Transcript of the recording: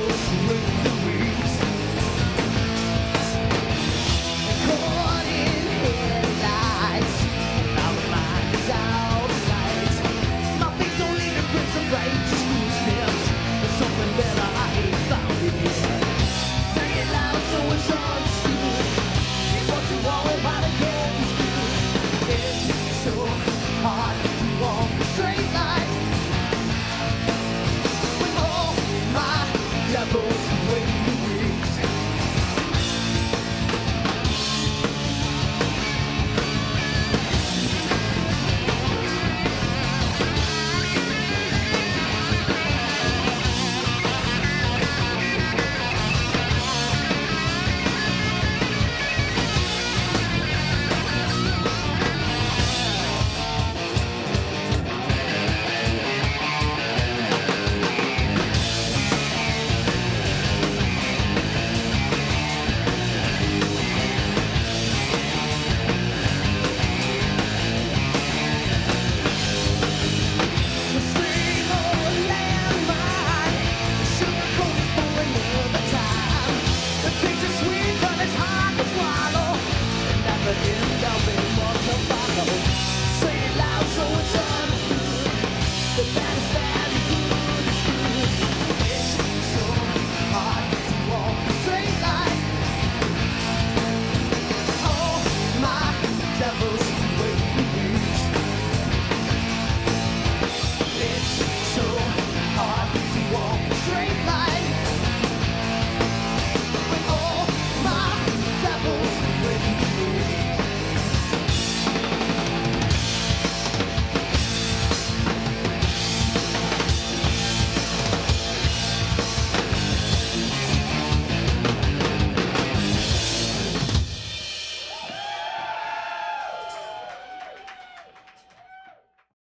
people to win.